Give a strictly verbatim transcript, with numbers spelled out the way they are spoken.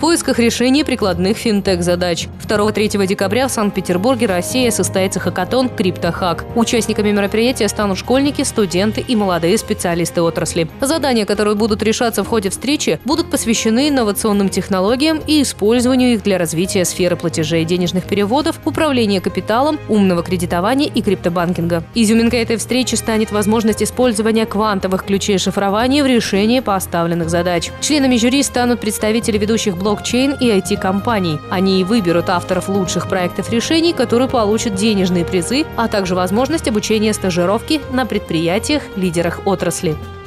поисках решения прикладных финтех-задач. второго-третьего декабря в Санкт-Петербурге, Россия, состоится хакатон «Криптохак». Участниками мероприятия станут школьники, студенты и молодые специалисты отрасли. Задания, которые будут решаться в ходе встречи, будут посвящены инновационным технологиям и использованию их для развития сферы платежей и денежных переводов, управления капиталом, умного кредитования и криптобанкинга. Изюминка этой встречи станет возможность использования квантовых ключей шифрования в решении поставленных задач. Членами жюри станут представители ведущих блокчейн и ай ти-компаний. Они и выберут авторов лучших проектов решений, которые получат денежные призы, а также возможность обучения стажировки на предприятиях, лидерах отрасли.